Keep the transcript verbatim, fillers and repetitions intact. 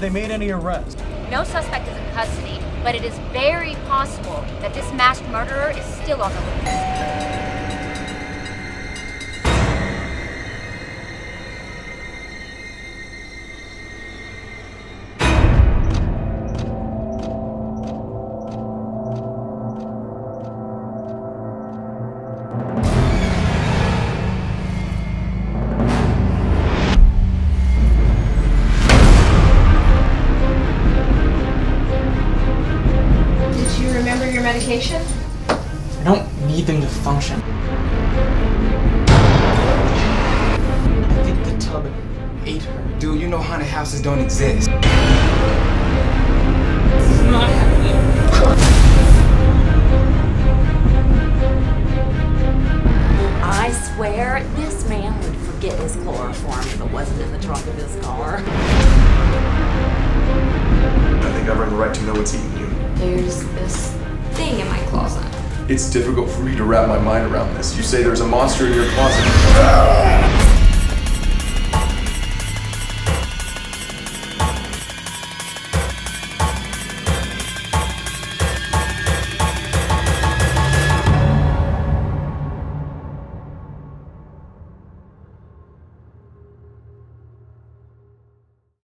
Have they made any arrests? No suspect is in custody, but it is very possible that this masked murderer is still on the loose. Medication? I don't need them to function. I think the tub ate her. Dude, you know haunted houses don't exist. This is not happening. I swear this man would forget his chloroform if it wasn't in the trunk of his car. I think I have a right to know what's eating you. There's this thing in my closet. It's difficult for me to wrap my mind around this. You say there's a monster in your closet.